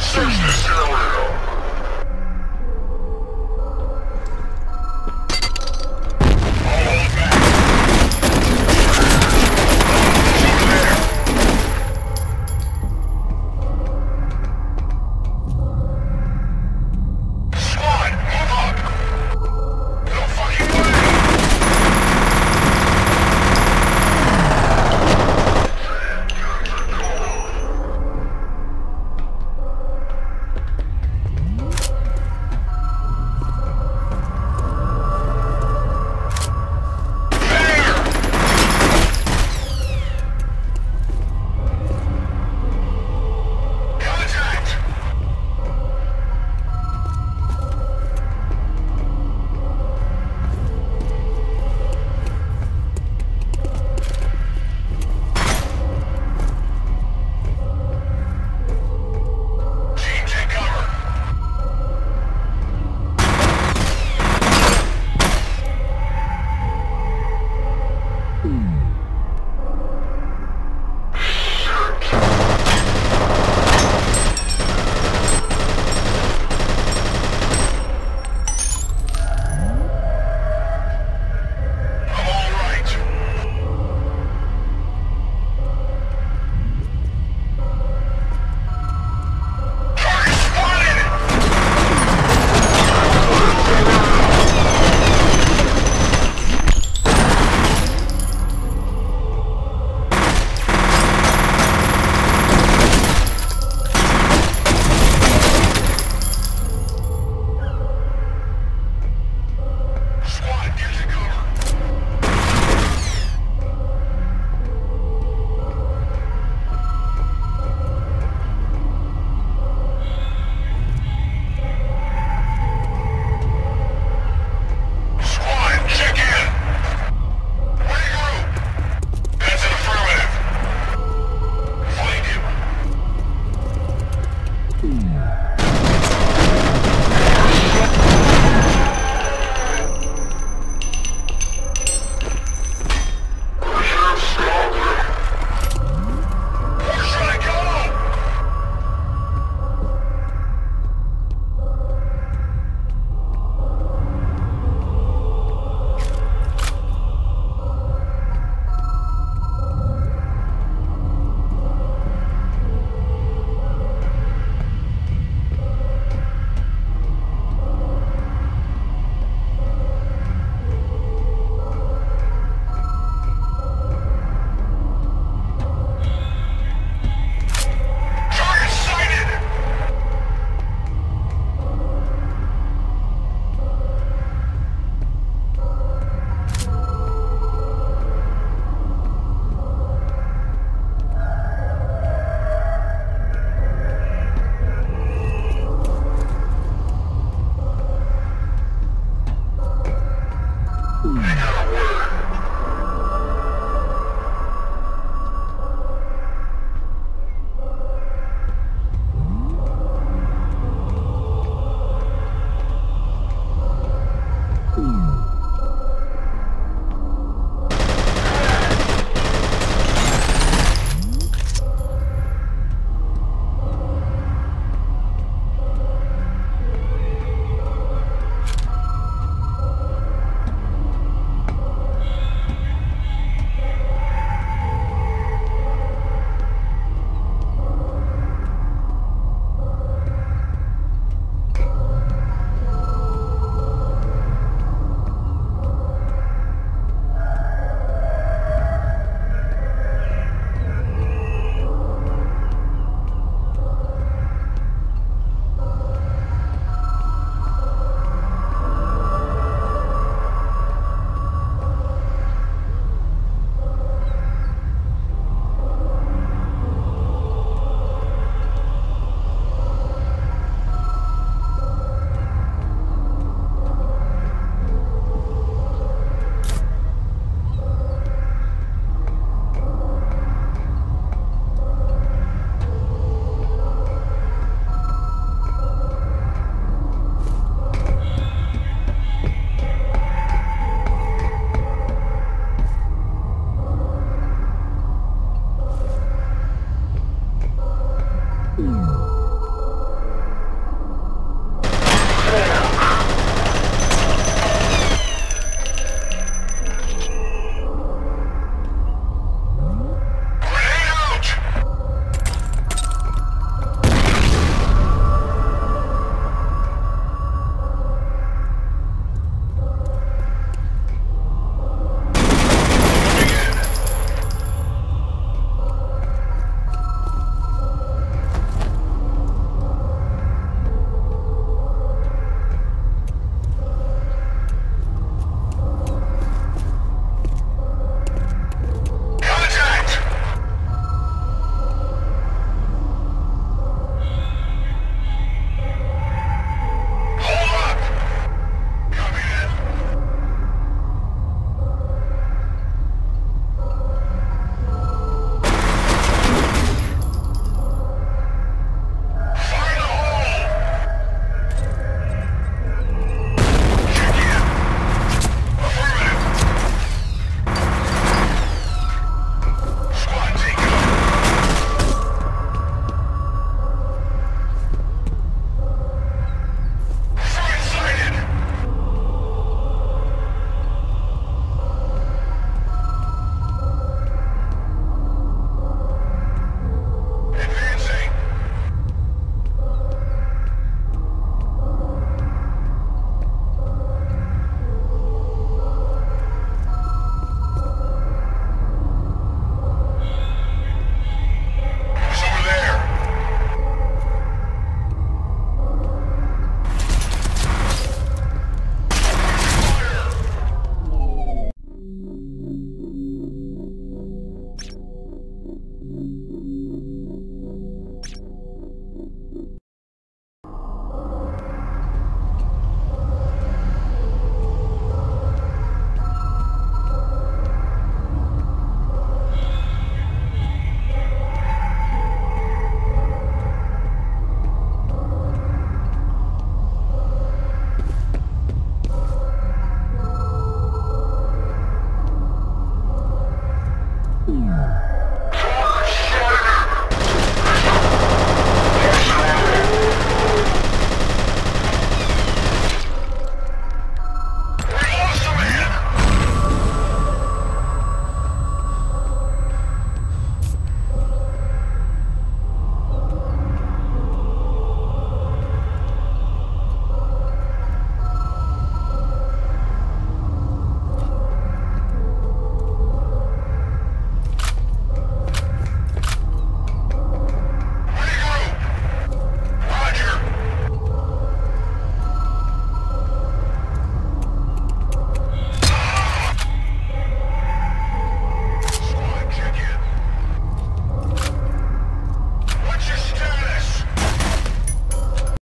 Search this area.